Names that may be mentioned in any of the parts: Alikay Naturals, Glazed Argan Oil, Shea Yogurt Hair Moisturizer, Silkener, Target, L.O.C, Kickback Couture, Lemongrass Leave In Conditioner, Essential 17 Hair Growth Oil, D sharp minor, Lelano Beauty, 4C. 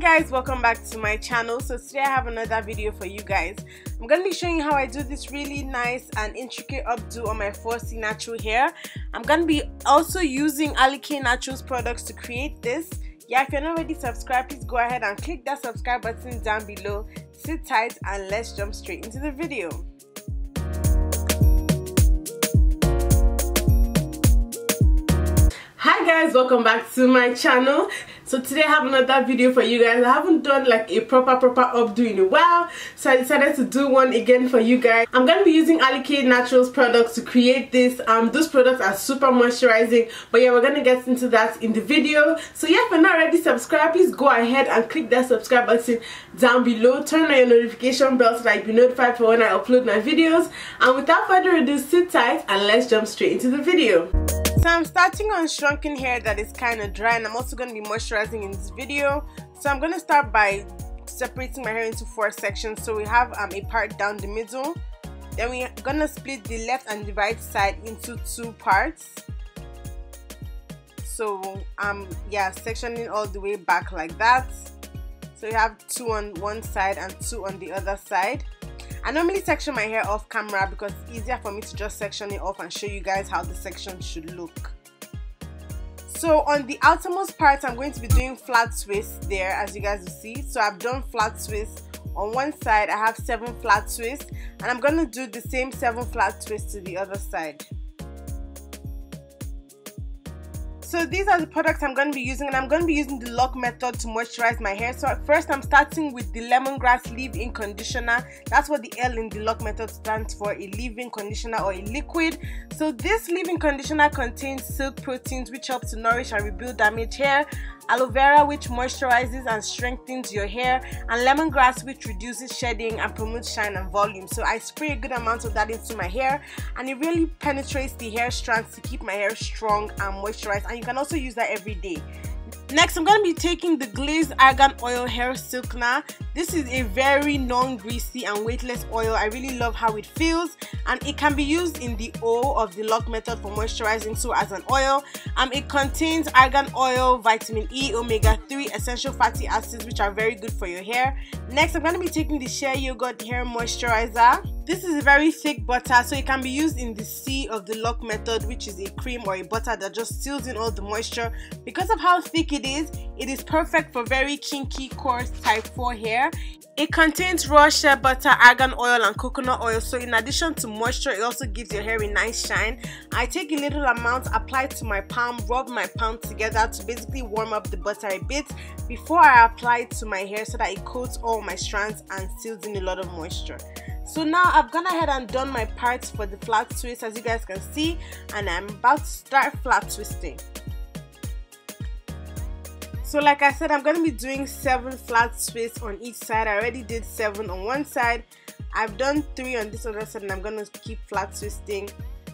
guys, welcome back to my channel. So today I have another video for you guys. I'm going to be showing you how I do this really nice and intricate updo on my 4C natural hair. I'm going to be also using Alikay Naturals products to create this. Yeah, if you're not already subscribed, please go ahead and click that subscribe button down below. Sit tight and let's jump straight into the video. Hi guys, welcome back to my channel. So today I have another video for you guys. I haven't done like a proper updo in a while, so I decided to do one again for you guys. I'm going to be using Alikay Naturals products to create this. Those products are super moisturizing, but yeah, we're going to get into that in the video. So yeah, if you're not already subscribed, please go ahead and click that subscribe button down below. Turn on your notification bell so that you'll be notified for when I upload my videos. And without further ado, sit tight and let's jump straight into the video. So I'm starting on shrunken hair that is kind of dry, and I'm also going to be moisturizing in this video. So I'm going to start by separating my hair into four sections. So we have a part down the middle, then we're going to split the left and the right side into two parts. So yeah, sectioning all the way back like that. So you have two on one side and two on the other side. I normally section my hair off camera because it's easier for me to just section it off and show you guys how the section should look. So on the outermost part, I'm going to be doing flat twists there, as you guys will see. So I've done flat twists on one side. I have 7 flat twists, and I'm going to do the same 7 flat twists to the other side. So these are the products I'm going to be using, and I'm going to be using the L.O.C method to moisturize my hair. So at first I'm starting with the Lemongrass Leave In Conditioner. That's what the L in the L.O.C method stands for, a leave-in conditioner or a liquid. So this leave-in conditioner contains silk proteins, which help to nourish and rebuild damaged hair, aloe vera, which moisturizes and strengthens your hair, and lemongrass, which reduces shedding and promotes shine and volume. So I spray a good amount of that into my hair, and it really penetrates the hair strands to keep my hair strong and moisturized. And you can also use that every day. Next, I'm going to be taking the Glazed Argan Oil Hair Silkener. This is a very non-greasy and weightless oil. I really love how it feels, and it can be used in the O of the L.O.C method for moisturizing, so as an oil. It contains argan oil, vitamin E, omega-3, essential fatty acids, which are very good for your hair. Next, I'm going to be taking the Shea Yogurt Hair Moisturizer. This is a very thick butter, so it can be used in the C of the L.O.C method, which is a cream or a butter that just seals in all the moisture. Because of how thick it is perfect for very kinky, coarse type 4 hair. It contains raw shea butter, argan oil, and coconut oil, so in addition to moisture, it also gives your hair a nice shine. I take a little amount, apply it to my palm, rub my palm together to basically warm up the butter a bit before I apply it to my hair, so that it coats all my strands and seals in a lot of moisture. So now I've gone ahead and done my parts for the flat twist, as you guys can see, and I'm about to start flat twisting. So like I said, I'm going to be doing 7 flat twists on each side. I already did 7 on one side. I've done 3 on this other side, and I'm going to keep flat twisting.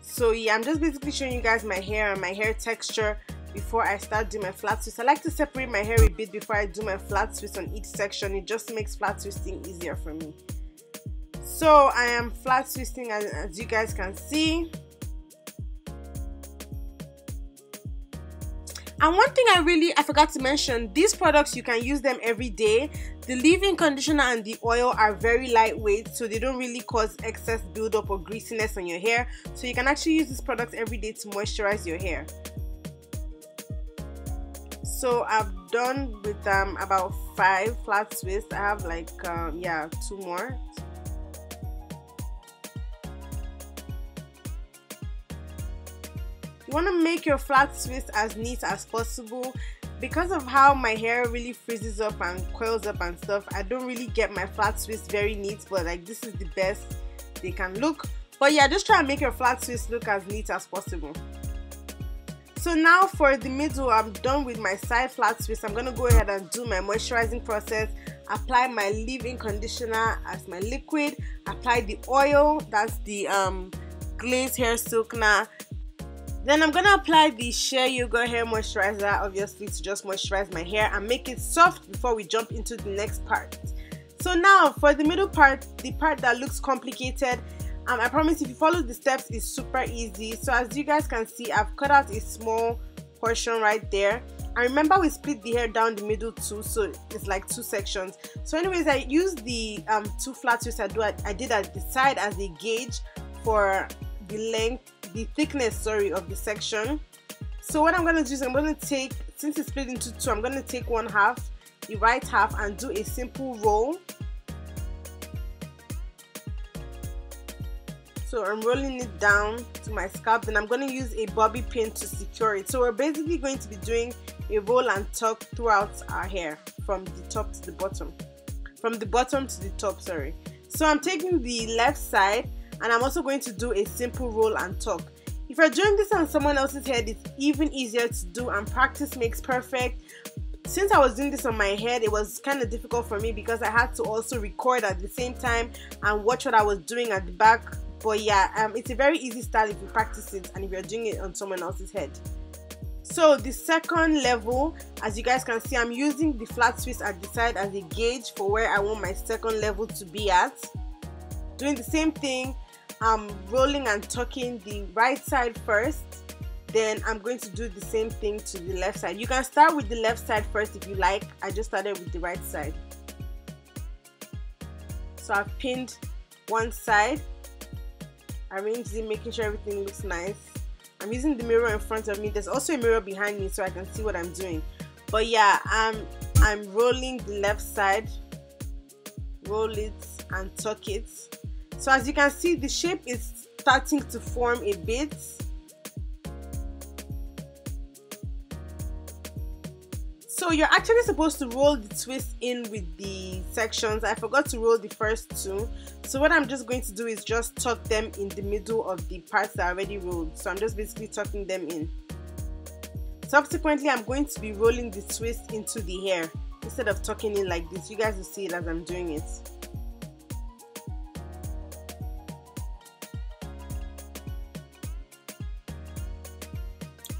So yeah, I'm just basically showing you guys my hair and my hair texture before I start doing my flat twist. I like to separate my hair a bit before I do my flat twist on each section. It just makes flat twisting easier for me. So I am flat twisting, as you guys can see. And one thing I forgot to mention, these products, you can use them every day. The leave-in conditioner and the oil are very lightweight, so they don't really cause excess buildup or greasiness on your hair. So you can actually use this product every day to moisturize your hair. So I've done with about 5 flat twists. I have like yeah, 2 more. You want to make your flat twist as neat as possible. Because of how my hair really frizzes up and coils up and stuff, I don't really get my flat twist very neat, but like this is the best they can look. But yeah, just try and make your flat twist look as neat as possible. So now for the middle, I'm done with my side flat twist. I'm going to go ahead and do my moisturizing process. Apply my leave-in conditioner as my liquid. Apply the oil, that's the Glazed Hair Silkener. Then I'm going to apply the Shea Yogurt Hair Moisturizer, obviously to just moisturize my hair and make it soft before we jump into the next part. So now for the middle part, the part that looks complicated, I promise if you follow the steps, it's super easy. So as you guys can see, I've cut out a small portion right there. I remember we split the hair down the middle too, so it's like two sections. So anyways, I used the two flat twists I did at the side as a gauge for the length, the thickness, sorry, of the section. So what I'm going to do is I'm going to take, since it's split into two, I'm going to take one half, the right half, and do a simple roll. So I'm rolling it down to my scalp, then I'm going to use a bobby pin to secure it. So we're basically going to be doing a roll and tuck throughout our hair, from the top to the bottom. From the bottom to the top, sorry. So I'm taking the left side, and I'm also going to do a simple roll and tuck. If you're doing this on someone else's head, it's even easier to do, and practice makes perfect. Since I was doing this on my head, it was kind of difficult for me because I had to also record at the same time and watch what I was doing at the back. But yeah, it's a very easy style if you practice it and if you're doing it on someone else's head. So the second level, as you guys can see, I'm using the flat twist at the side as a gauge for where I want my second level to be at. Doing the same thing, I'm rolling and tucking the right side first, then I'm going to do the same thing to the left side. You can start with the left side first if you like. I just started with the right side. So I've pinned one side, arranged it, making sure everything looks nice. I'm using the mirror in front of me. There's also a mirror behind me so I can see what I'm doing. But yeah, I'm rolling the left side, roll it and tuck it. So as you can see, the shape is starting to form a bit. So you're actually supposed to roll the twist in with the sections. I forgot to roll the first two. So what I'm just going to do is just tuck them in the middle of the parts that I already rolled. So I'm just basically tucking them in. Subsequently, I'm going to be rolling the twist into the hair instead of tucking in like this. You guys will see it as I'm doing it.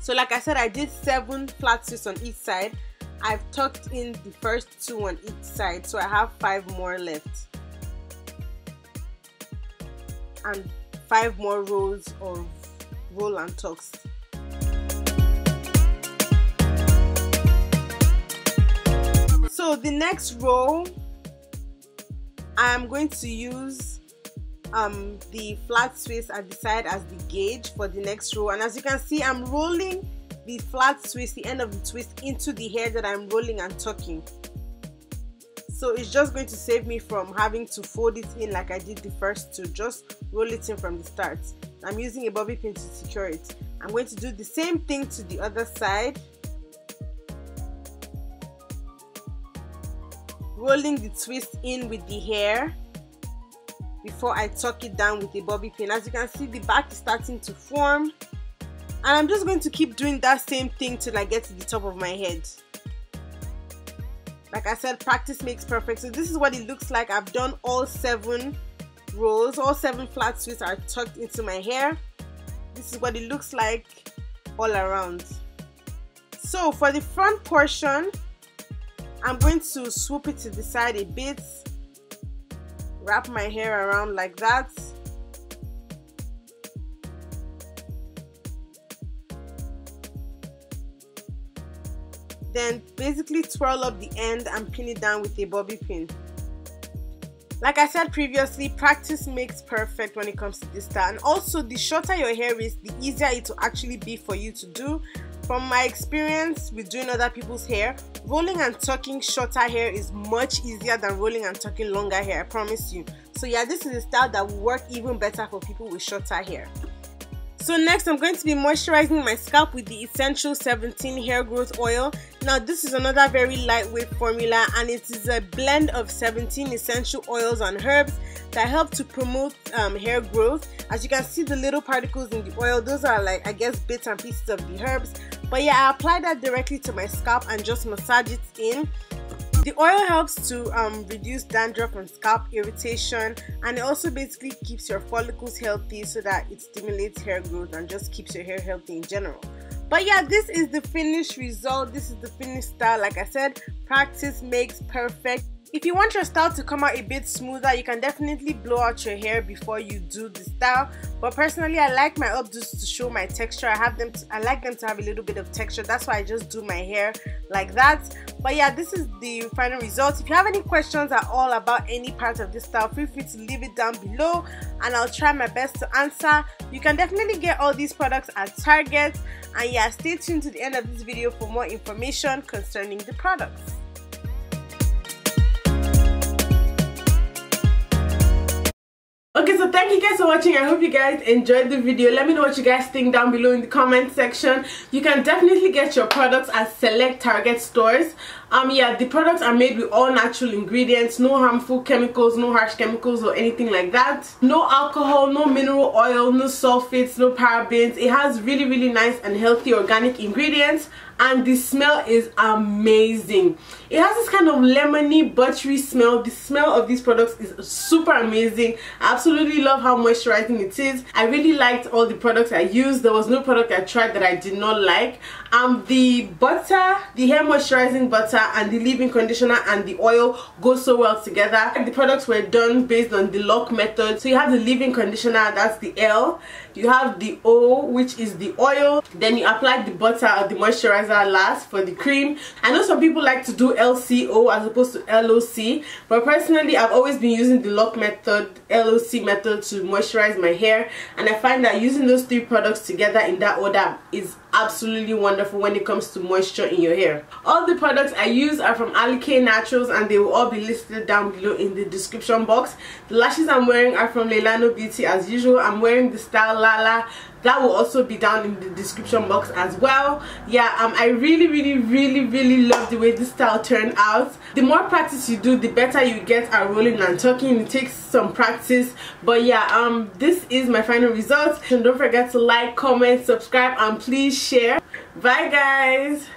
So like I said, I did 7 flat twists on each side. I've tucked in the first 2 on each side, so I have 5 more left and 5 more rows of roll and tucks. So the next row, I'm going to use the flat twist at the side as the gauge for the next row, and as you can see, I'm rolling the flat twist, the end of the twist, into the hair that I'm rolling and tucking. So it's just going to save me from having to fold it in like I did the first two. Just roll it in from the start. I'm using a bobby pin to secure it. I'm going to do the same thing to the other side, rolling the twist in with the hair before I tuck it down with a bobby pin. As you can see, the back is starting to form, and I'm just going to keep doing that same thing till I get to the top of my head. Like I said, practice makes perfect. So this is what it looks like. I've done all 7 rolls. All 7 flat twists are tucked into my hair. This is what it looks like all around. So for the front portion, I'm going to swoop it to the side a bit, wrap my hair around like that. Then basically twirl up the end and pin it down with a bobby pin. Like I said previously, practice makes perfect when it comes to this style. And also, the shorter your hair is, the easier it will actually be for you to do. From my experience with doing other people's hair, rolling and tucking shorter hair is much easier than rolling and tucking longer hair, I promise you. So yeah, this is a style that will work even better for people with shorter hair. So next, I'm going to be moisturizing my scalp with the Essential 17 Hair Growth Oil. Now this is another very lightweight formula, and it is a blend of 17 essential oils and herbs that help to promote hair growth. As you can see, the little particles in the oil, those are like, I guess, bits and pieces of the herbs. But yeah, I apply that directly to my scalp and just massage it in. The oil helps to reduce dandruff and scalp irritation, and it also basically keeps your follicles healthy so that it stimulates hair growth and just keeps your hair healthy in general. But yeah, this is the finished result. This is the finished style. Like I said, practice makes perfect. If you want your style to come out a bit smoother, you can definitely blow out your hair before you do the style. But personally, I like my updos to show my texture. I like them to have a little bit of texture. That's why I just do my hair like that. But yeah, this is the final result. If you have any questions at all about any part of this style, feel free to leave it down below and I'll try my best to answer. You can definitely get all these products at Target. And yeah, stay tuned to the end of this video for more information concerning the products. Okay, so thank you guys for watching. I hope you guys enjoyed the video. Let me know what you guys think down below in the comment section. You can definitely get your products at select Target stores. Yeah, the products are made with all natural ingredients, no harmful chemicals, no harsh chemicals or anything like that. No alcohol, no mineral oil, no sulfates, no parabens. It has really, really nice and healthy organic ingredients. And the smell is amazing. It has this kind of lemony, buttery smell. The smell of these products is super amazing. I absolutely love how moisturizing it is. I really liked all the products I used. There was no product I tried that I did not like. The butter, the hair moisturizing butter, and the leave-in conditioner and the oil go so well together. The products were done based on the L.O.C method. So you have the leave-in conditioner, that's the L. You have the O, which is the oil. Then you apply the butter or the moisturizer last for the cream. I know some people like to do LCO as opposed to LOC, but personally I've always been using the L.O.C method, LOC method to moisturize my hair, and I find that using those three products together in that order is absolutely wonderful when it comes to moisture in your hair. All the products I use are from Alikay Naturals and they will all be listed down below in the description box. The lashes I'm wearing are from Lelano Beauty as usual. I'm wearing the style Lala. That will also be down in the description box as well. Yeah, I really love the way this style turned out. The more practice you do, the better you get at rolling and tucking. It takes some practice, but yeah, this is my final results. And don't forget to like, comment, subscribe, and please share. Bye guys.